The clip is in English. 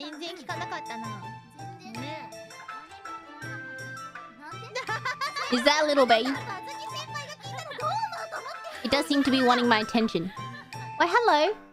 全然聞かなかったな。ね。Is that little babe? It does seem to be wanting my attention. Why, hello.